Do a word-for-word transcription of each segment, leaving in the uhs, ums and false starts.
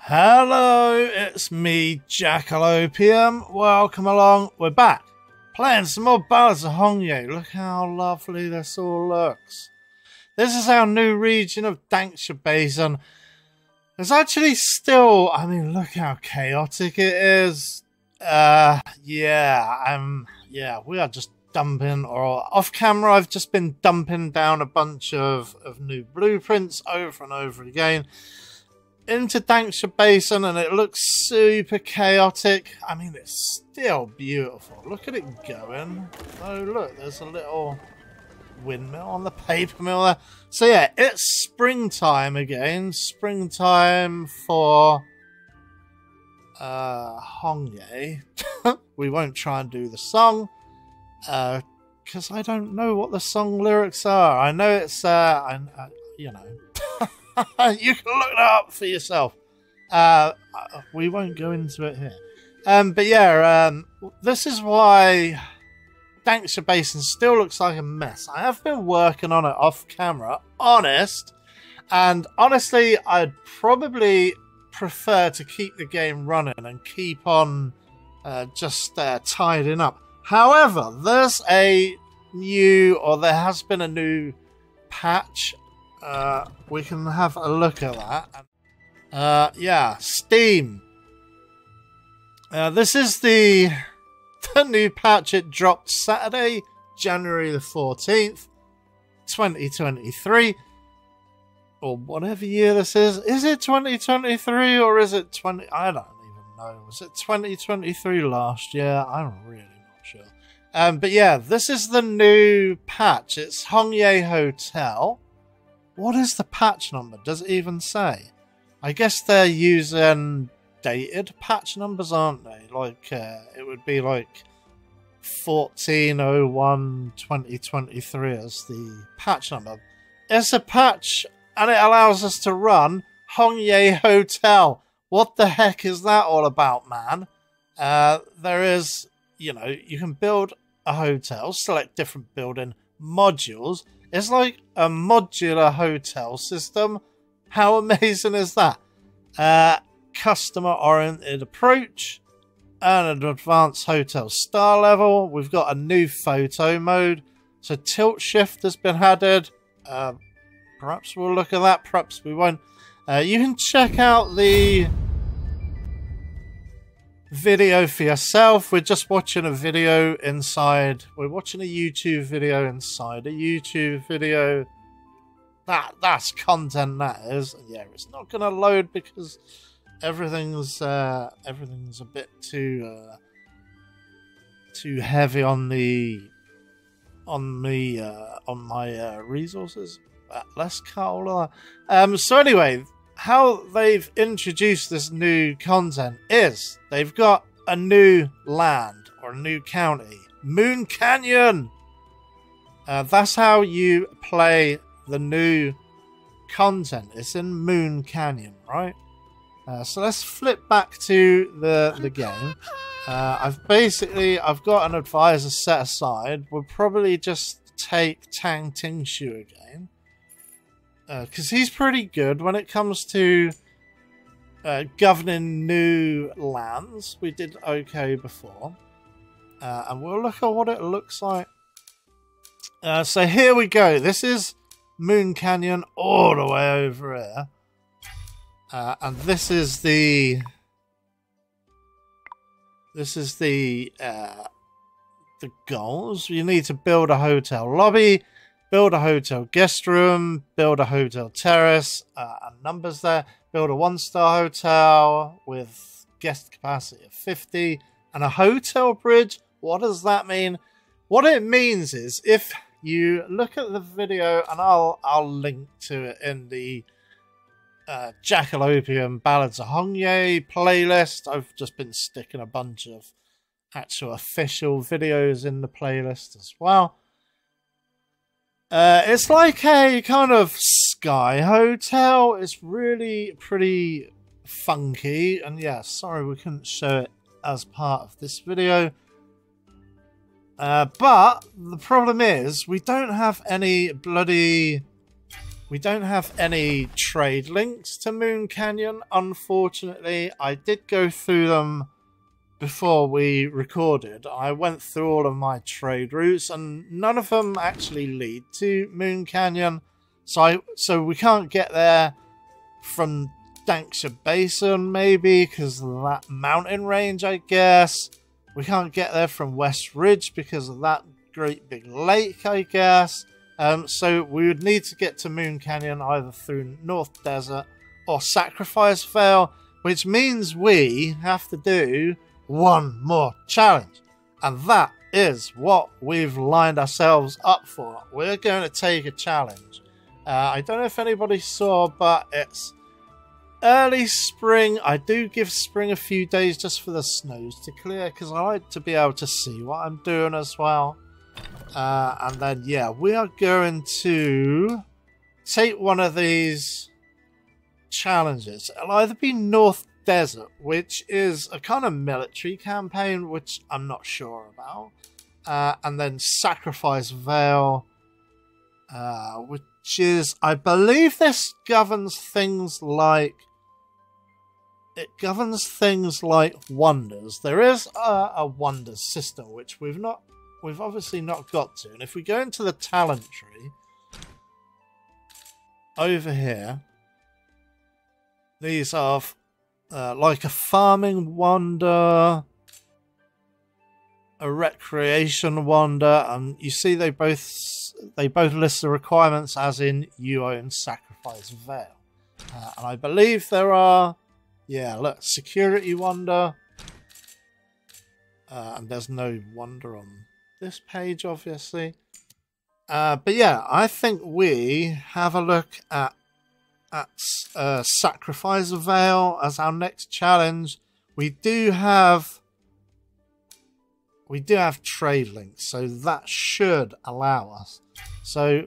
Hello, it's me, Jackalopium. Welcome along. We're back playing some more Ballads of Hongye. Look how lovely this all looks. This is our new region of Dankshire Basin. It's actually still, I mean, look how chaotic it is. Uh, yeah, um, yeah, we are just dumping, or off camera, I've just been dumping down a bunch of, of new blueprints over and over again into Dankshire Basin, and it looks super chaotic. I mean, it's still beautiful. Look at it going. Oh, look, there's a little windmill on the paper mill there. So, yeah, it's springtime again. Springtime for uh, Hongye. We won't try and do the song because uh, I don't know what the song lyrics are. I know it's, uh, I, I, you know... You can look that up for yourself. Uh, we won't go into it here. Um, but yeah, um, this is why Dankshire Basin still looks like a mess. I have been working on it off camera, honest. And honestly, I'd probably prefer to keep the game running and keep on uh, just uh, tidying up. However, there's a new, or there has been a new patch. Uh, we can have a look at that. Uh, yeah, Steam. Uh, this is the, the new patch. It dropped Saturday, January the fourteenth, twenty twenty-three. Or whatever year this is. Is it twenty twenty-three or is it twenty? I don't even know. Was it twenty twenty-three last year? I'm really not sure. Um, but yeah, this is the new patch. It's Hongye Hotel. What is the patch number? Does it even say? I guess they're using dated patch numbers, aren't they? Like, uh, it would be like fourteen oh one twenty twenty-three as the patch number. It's a patch, and it allows us to run Hongye Hotel. What the heck is that all about, man? Uh, there is, you know, you can build a hotel, select different building modules. It's like a modular hotel system. How amazing is that? Uh, customer-oriented approach. And an advanced hotel star level. We've got a new photo mode. So tilt shift has been added. Uh, perhaps we'll look at that. Perhaps we won't. Uh, you can check out the video for yourself. We're just watching a video inside. We're watching a YouTube video inside a YouTube video. That that's content, that is. Yeah, it's not gonna load because everything's uh, everything's a bit too uh, too heavy on the on the uh, on my uh, resources. Uh, let's cut all that. Um, so anyway. How they've introduced this new content is they've got a new land or a new county, Moon Canyon. Uh, that's how you play the new content. It's in Moon Canyon, right? Uh, so let's flip back to the the game. Uh, I've basically I've got an advisor set aside. We'll probably just take Tang Tingshu again. Because uh, he's pretty good when it comes to uh, governing new lands. We did okay before. Uh, and we'll look at what it looks like. Uh, so here we go. This is Moon Canyon all the way over here. Uh, and this is the... This is the... Uh, the goals. You need to build a hotel lobby. Build a hotel guest room, build a hotel terrace, uh, and numbers there. Build a one-star hotel with guest capacity of fifty and a hotel bridge. What does that mean? What it means is if you look at the video, and I'll I'll link to it in the uh, Jackalopium Ballads of Hongye playlist. I've just been sticking a bunch of actual official videos in the playlist as well. Uh, it's like a kind of sky hotel. It's really pretty funky. And yeah, sorry we couldn't show it as part of this video. Uh, but the problem is we don't have any bloody We don't have any trade links to Moon Canyon, unfortunately. I did go through them before we recorded. I went through all of my trade routes and none of them actually lead to Moon Canyon. So, I, so we can't get there from Dankshire Basin, maybe, because of that mountain range, I guess. We can't get there from West Ridge because of that great big lake, I guess. Um, so we would need to get to Moon Canyon either through North Desert or Sacrifice Vale, which means we have to do one more challenge. And that is what we've lined ourselves up for. We're going to take a challenge. Uh, I don't know if anybody saw, but it's early spring. I do give spring a few days just for the snows to clear because I like to be able to see what I'm doing as well. Uh, and then, yeah, we are going to take one of these challenges. It'll either be North Desert, which is a kind of military campaign, which I'm not sure about. Uh, and then Sacrifice Vale, uh, which is, I believe this governs things like... It governs things like Wonders. There is a, a Wonders system, which we've not... We've obviously not got to. And if we go into the talent tree over here, these are uh, like a farming wonder, a recreation wonder, and you see they both they both list the requirements as in you own Sacrifice Vale. Uh, and I believe there are, yeah, look, security wonder, uh, and there's no wonder on this page, obviously. Uh, but yeah, I think we have a look at, at uh, Sacrifice Vale as our next challenge. We do have we do have trade links, so that should allow us. So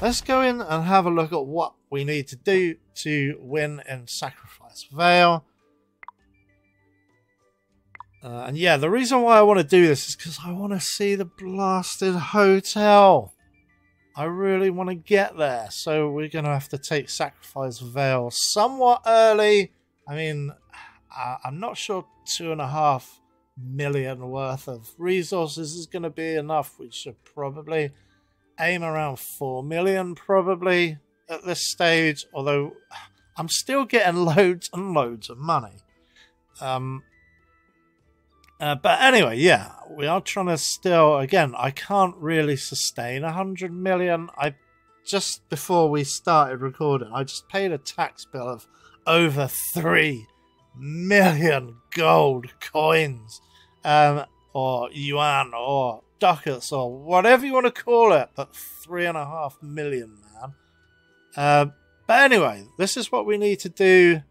let's go in and have a look at what we need to do to win in Sacrifice Vale. Uh, and yeah, the reason why I want to do this is because I want to see the blasted hotel. I really want to get there. So we're going to have to take Sacrifice Vale somewhat early. I mean, uh, I'm not sure two and a half million worth of resources is going to be enough. We should probably aim around four million probably at this stage. Although I'm still getting loads and loads of money. Um... Uh, but anyway, yeah, we are trying to still, again, I can't really sustain one hundred million. I just before we started recording, I just paid a tax bill of over three million gold coins, um, or yuan, or ducats, or whatever you want to call it, but three and a half million, man. Uh, but anyway, this is what we need to do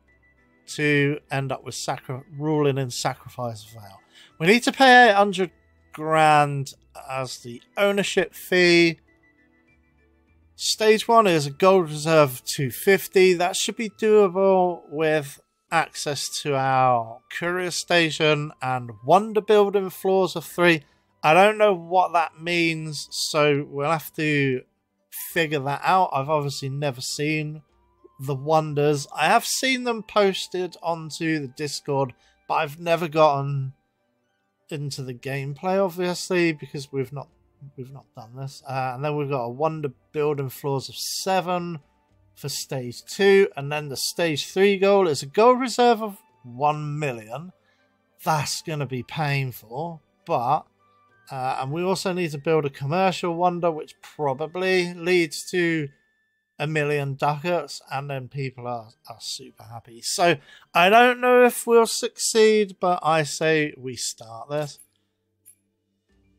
to end up with sacri ruling in Sacrifice Vale. We need to pay eight hundred grand as the ownership fee. Stage one is a gold reserve of two fifty. That should be doable with access to our courier station and wonder building floors of three. I don't know what that means, so we'll have to figure that out. I've obviously never seen the wonders. I have seen them posted onto the Discord, but I've never gotten into the gameplay, obviously, because we've not we've not done this. Uh, and then we've got a wonder building floors of seven for stage two, and then the stage three goal is a gold reserve of one million. That's going to be painful, but uh, and we also need to build a commercial wonder, which probably leads to a million ducats, and then people are, are super happy. So I don't know if we'll succeed, but I say we start this.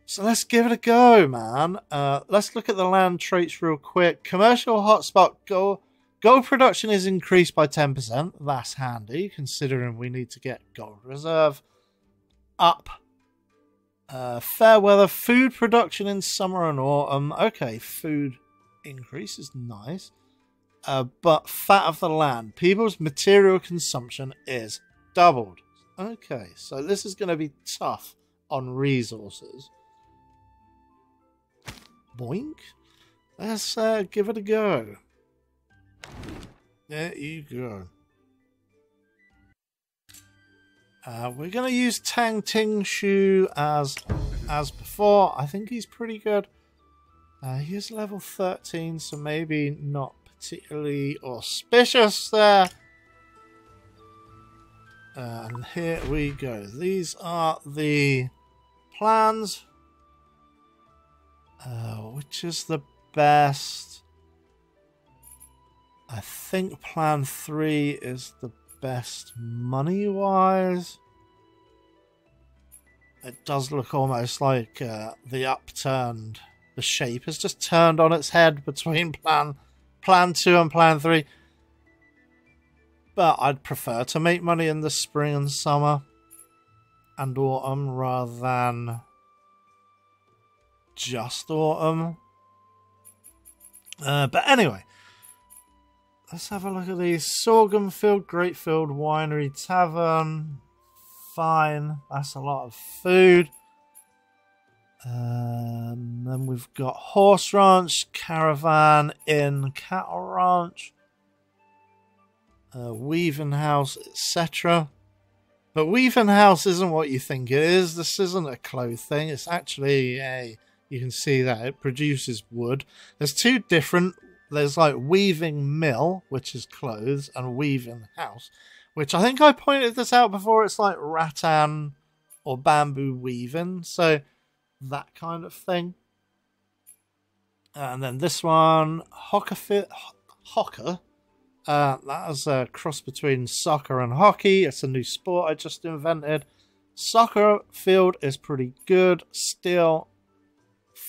So let's give it a go, man. Uh, let's look at the land traits real quick. Commercial hotspot, gold, gold production is increased by ten percent. That's handy, considering we need to get gold reserve up. Uh, fair weather, food production in summer and autumn. Okay, food increase is nice, uh, but fat of the land, people's material consumption is doubled. Okay, so this is going to be tough on resources. Boink. Let's uh, give it a go. There you go. Uh, we're going to use Tang Tingshu as as before. I think he's pretty good. Uh, he is level thirteen, so maybe not particularly auspicious there. And here we go. These are the plans. Uh, which is the best? I think plan three is the best money-wise. It does look almost like uh, the upturned... The shape has just turned on its head between plan plan two and plan three. But I'd prefer to make money in the spring and summer and autumn rather than just autumn. Uh, but anyway, let's have a look at these. Sorghum Field, Greatfield Winery Tavern. Fine, that's a lot of food. Um, then we've got Horse Ranch, Caravan Inn, Cattle Ranch, uh, Weaving House, et cetera. But Weaving House isn't what you think it is. This isn't a cloth thing. It's actually a... You can see that it produces wood. There's two different... There's like Weaving Mill, which is clothes, and Weaving House, which I think I pointed this out before. It's like rattan or bamboo weaving. So... that kind of thing. And then this one, Hocker, Hocker. Uh, that is a cross between soccer and hockey. It's a new sport I just invented. Soccer field is pretty good. Steel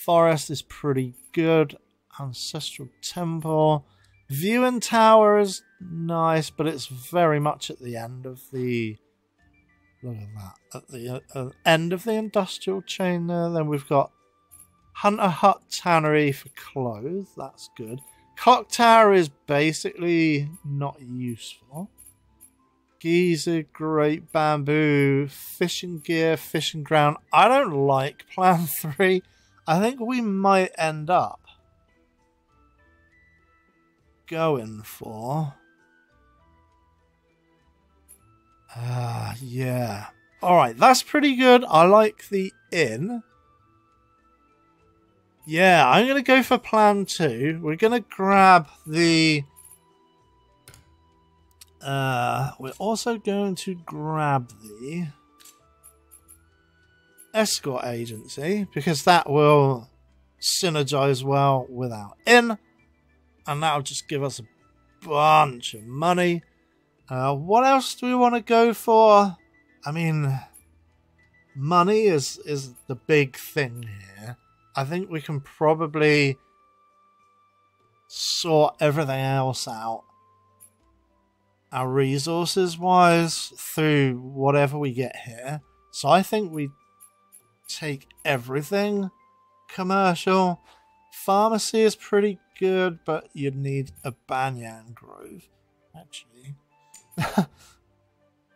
forest is pretty good. Ancestral temple. Viewing tower is nice, but it's very much at the end of the... Look at that. At the uh, end of the industrial chain there. Then we've got Hunter Hut Tannery for clothes. That's good. Clock Tower is basically not useful. Geezer, Great Bamboo, Fishing Gear, Fishing Ground. I don't like Plan three. I think we might end up going for... Ah, uh, yeah. Alright, that's pretty good. I like the inn. Yeah, I'm going to go for plan two. We're going to grab the... Uh, we're also going to grab the... escort agency, because that will synergize well with our inn. And that'll just give us a bunch of money. Uh, what else do we want to go for? I mean, money is, is the big thing here. I think we can probably sort everything else out, our resources-wise, through whatever we get here. So I think we take everything. Commercial. Pharmacy is pretty good, but you'd need a banyan grove. Actually...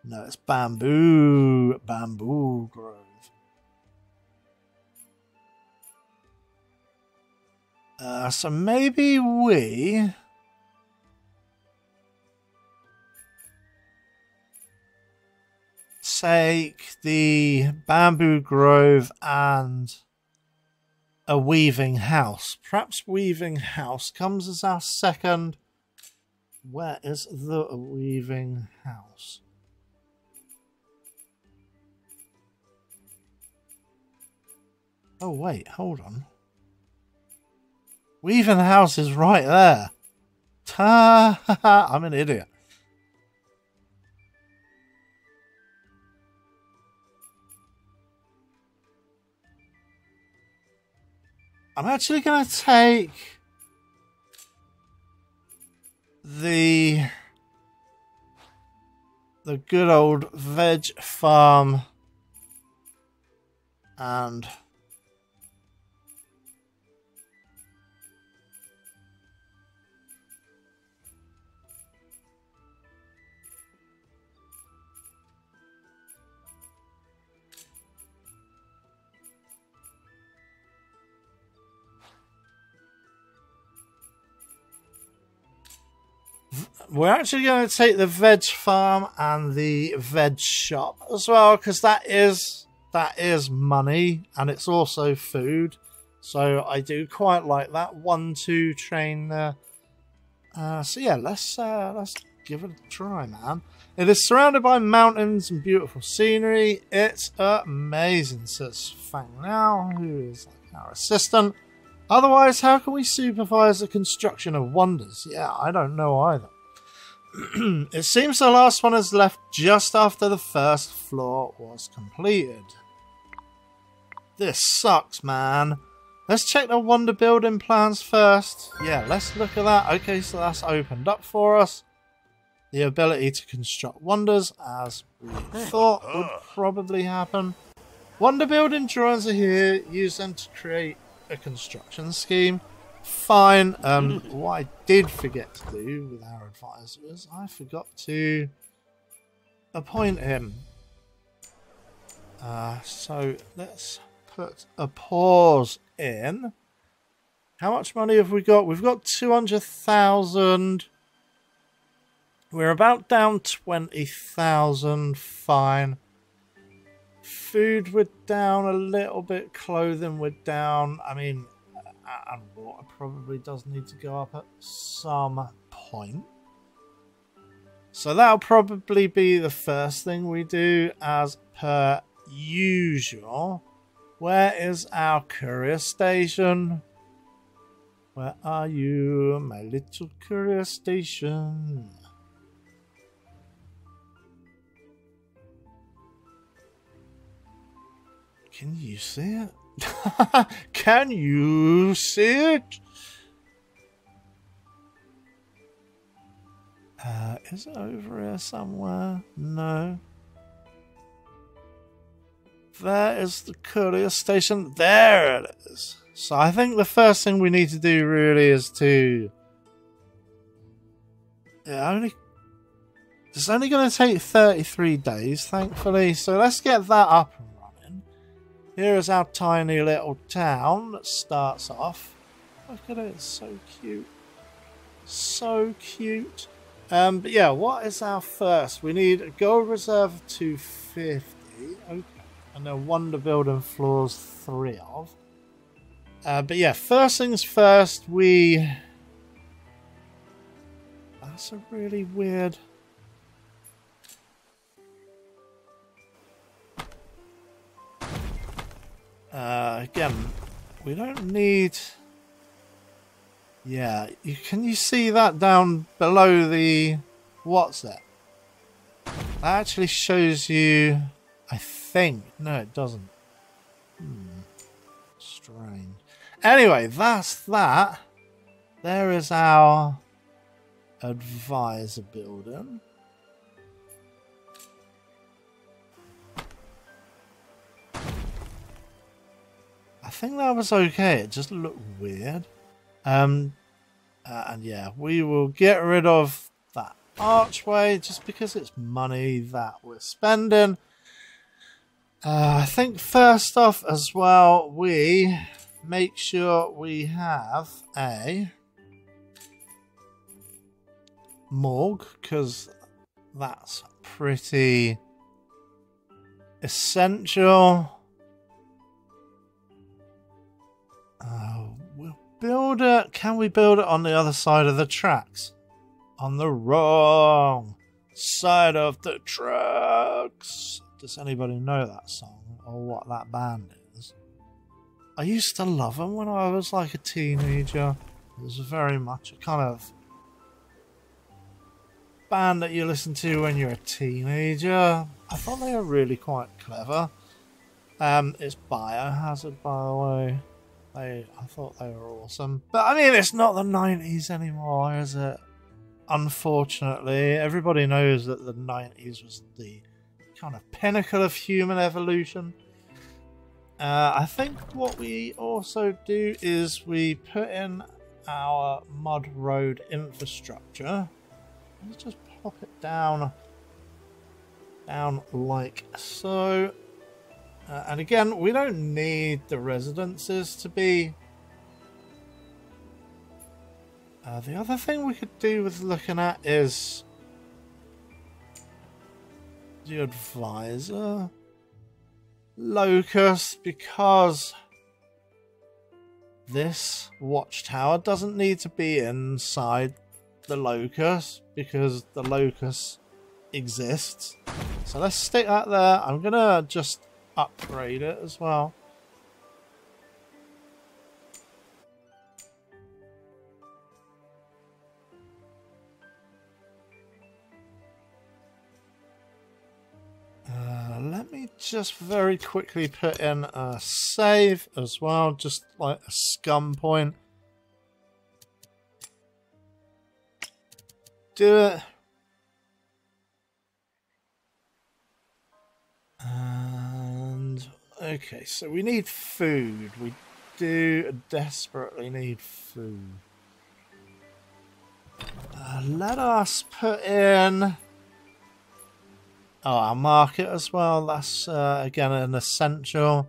no, it's bamboo, bamboo grove. Uh, so maybe we take the bamboo grove and a weaving house. Perhaps weaving house comes as our second. Where is the weaving house? Oh, wait, hold on. Weaving house is right there. Ta-ha-ha, I'm an idiot. I'm actually going to take... the the good old veg farm and we're actually going to take the veg farm and the veg shop as well, because that is that is money and it's also food. So I do quite like that one two train there. Uh, so yeah, let's uh, let's give it a try, man. It is surrounded by mountains and beautiful scenery. It's amazing, says Fang Now, who is our assistant. Otherwise, how can we supervise the construction of Wonders? Yeah, I don't know either. It seems the last one is left just after the first floor was completed. This sucks, man. Let's check the Wonder building plans first. Yeah, let's look at that. Okay, so that's opened up for us. The ability to construct Wonders, as we thought would probably happen. Wonder building drawings are here. Use them to create a construction scheme. Fine. Um, what I did forget to do with our advisor is I forgot to appoint him. Uh, so let's put a pause in. How much money have we got? We've got two hundred thousand. We're about down twenty thousand. Fine. Food we're down a little bit. Clothing we're down. I mean, and water probably does need to go up at some point. So that'll probably be the first thing we do as per usual. Where is our courier station? Where are you, my little courier station? Can you see it? Can you see it? Uh, is it over here somewhere? No. There is the courier station. There it is. So I think the first thing we need to do really is to... Yeah, only... It's only going to take thirty-three days, thankfully. So let's get that up. Here is our tiny little town that starts off. Look at it, it's so cute. So cute. Um, but yeah, what is our first? We need a gold reserve of two fifty. Okay. And a wonder building floors three of. Uh, but yeah, first things first, we... That's a really weird... Uh, again, we don't need... Yeah, you, can you see that down below the... What's it? That actually shows you... I think. No, it doesn't. Hmm. Strange. Anyway, that's that. There is our advisor building. I think that was okay. It just looked weird. Um, uh, and yeah, we will get rid of that archway just because it's money that we're spending. Uh, I think first off as well, we make sure we have a morgue, because that's pretty essential. Uh, we'll build it. Can we build it on the other side of the tracks? On the wrong side of the tracks. Does anybody know that song or what that band is? I used to love them when I was like a teenager. It was very much a kind of band that you listen to when you're a teenager. I thought they were really quite clever. Um, it's Biohazard, by the way. They, I thought they were awesome. But I mean, it's not the nineties anymore, is it? Unfortunately, everybody knows that the nineties was the kind of pinnacle of human evolution. Uh, I think what we also do is we put in our mud road infrastructure. Let's just pop it down, down like so. Uh, and again, we don't need the residences to be Uh, the other thing we could do with looking at is the advisor locus, because this watchtower doesn't need to be inside the locus because the locus exists. So let's stick that there. I'm gonna just upgrade it as well. Uh, let me just very quickly put in a save as well, just like a scum point. Do it. And okay, so we need food. We do desperately need food. Uh, let us put in oh, our market as well. That's uh, again an essential.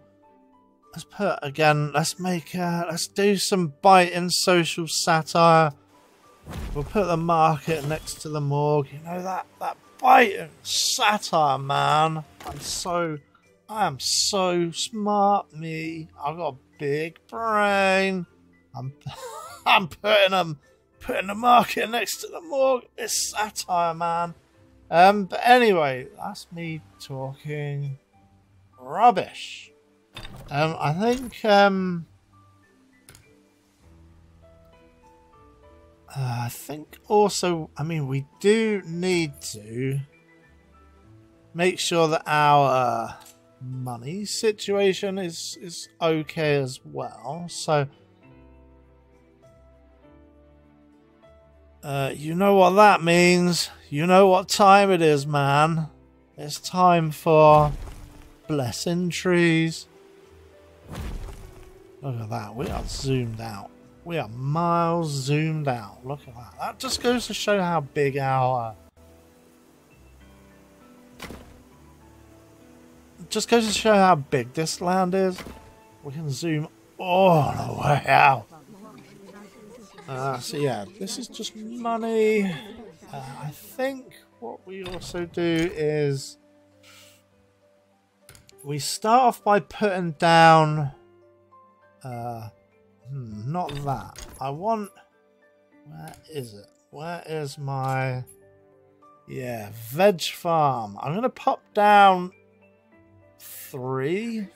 Let's put again. Let's make. Uh, let's do some bite in social satire. We'll put the market next to the morgue. You know that that bite in satire, man. I'm so. I am so smart, me. I've got a big brain. I'm. I'm putting them. Putting the market next to the morgue. It's satire, man. Um, but anyway, that's me talking rubbish. Um, I think, um, uh, I think also, I mean, we do need to make sure that our uh, money situation is, is okay as well. So, uh, you know what that means. You know what time it is, man. It's time for blessing trees. Look at that. We are zoomed out. We are miles zoomed out. Look at that. That just goes to show how big our... It just goes to show how big this land is. We can zoom all the way out. Uh, so yeah, this is just money. Uh, I think what we also do is we start off by putting down, uh, hmm, not that. I want, where is it? Where is my, yeah, veg farm. I'm going to pop down three.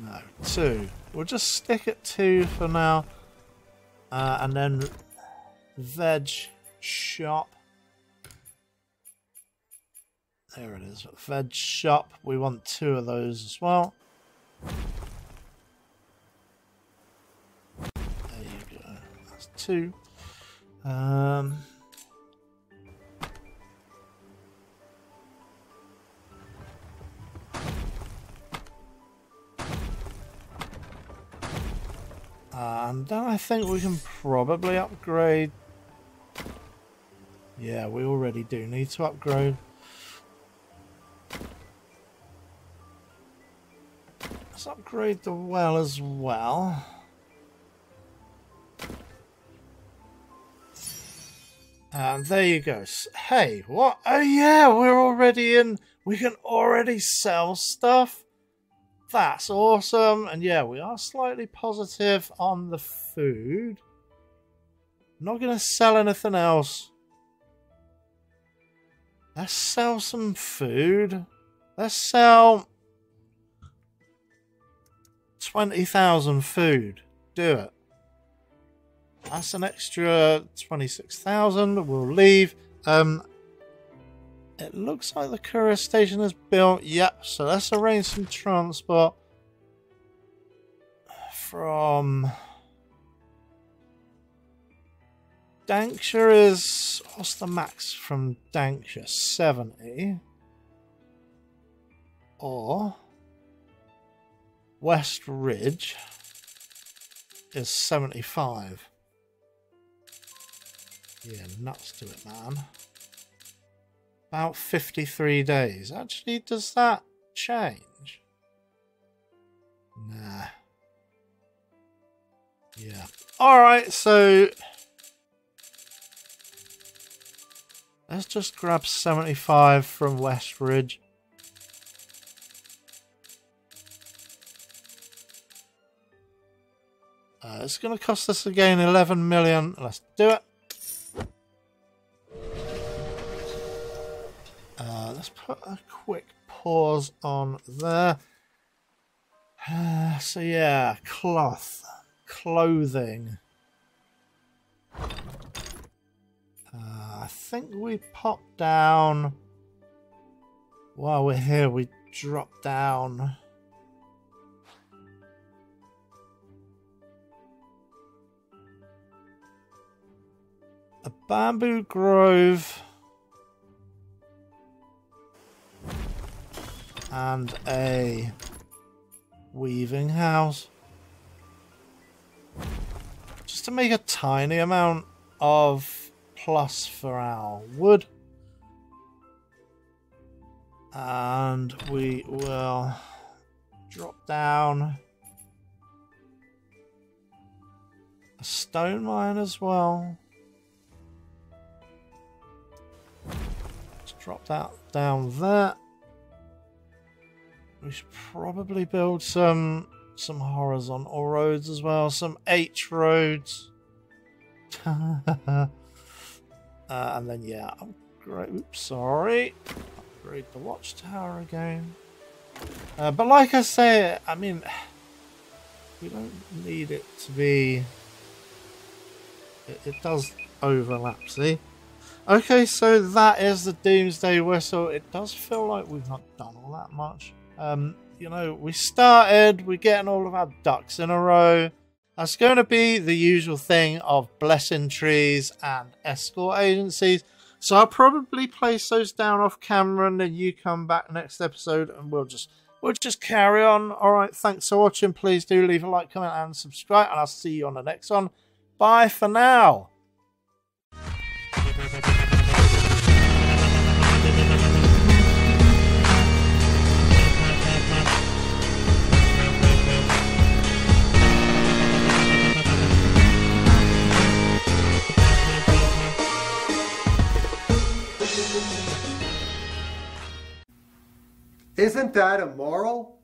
No, two. We'll just stick at two for now. Uh, and then veg shop. There it is. Veg shop. We want two of those as well. There you go. That's two. Um... And then I think we can probably upgrade. Yeah, we already do need to upgrade. Let's upgrade the well as well. And there you go. Hey, what? Oh yeah, we're already in. We can already sell stuff. That's awesome. And yeah, we are slightly positive on the food. Not going to sell anything else. Let's sell some food. Let's sell twenty thousand food. Do it. That's an extra twenty-six thousand. We'll leave. Um, It looks like the courier station is built. Yep, so let's arrange some transport from Dankshire. Is what's the max from Dankshire? seventy. Or West Ridge is seventy-five. Yeah, nuts to it, man. About fifty-three days. Actually, does that change? Nah. Yeah. All right, so let's just grab seventy-five from West Ridge. Uh, it's going to cost us again eleven million. Let's do it. Uh, let's put a quick pause on there. Uh, so yeah, cloth, clothing. Uh, I think we pop down. While we're here, we drop down. A bamboo grove. And a weaving house, just to make a tiny amount of plus for our wood, and we will drop down a stone mine as well. Let's drop that down there. We should probably build some some horizontal roads as well, some H roads. uh, and then yeah, upgrade. Oops, sorry. Upgrade the watchtower again. Uh, but like I say, I mean, we don't need it to be. It, it does overlap, see. Okay, so that is the Doomsday Whistle. It does feel like we've not done all that much. Um, you know, we started, we're getting all of our ducks in a row. That's going to be the usual thing of blessing trees and escort agencies. So I'll probably place those down off camera, and then you come back next episode and we'll just, we'll just carry on. All right, thanks for watching. Please do leave a like, comment and subscribe, and I'll see you on the next one. Bye for now. Isn't that immoral?